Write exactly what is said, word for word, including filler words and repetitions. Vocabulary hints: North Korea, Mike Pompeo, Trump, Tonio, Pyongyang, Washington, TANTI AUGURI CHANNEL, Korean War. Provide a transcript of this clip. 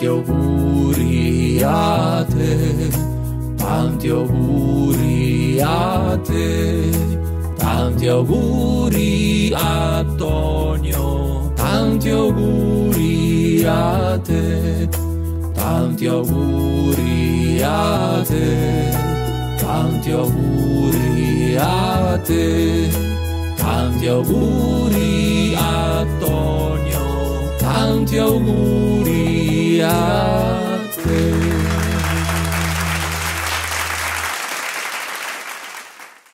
Tanti auguri a te, tanti auguri a te, tanti auguri a Tonio, tanti auguri a te, tanti auguri a te, tanti auguri a te, tanti auguri a Tonio, tanti auguri a te.